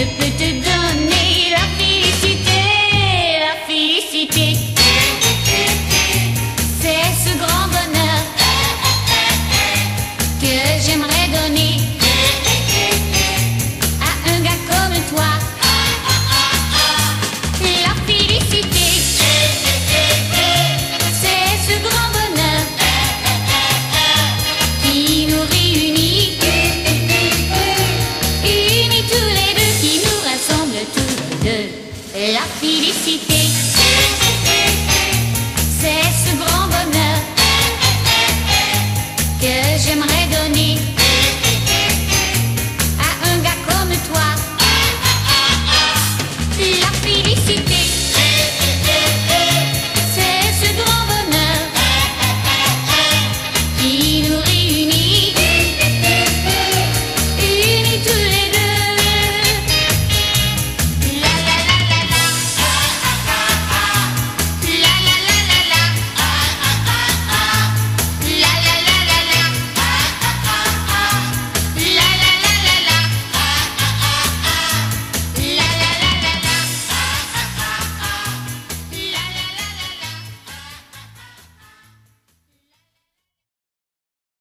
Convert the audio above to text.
je peux te donner la félicité, la félicité. C'est ce grand bonheur que j'aimerais donner à un gars comme toi. La félicité, c'est ce grand bonheur qui nous réunit, unit tous les deux, qui nous rassemble tous deux. La félicité.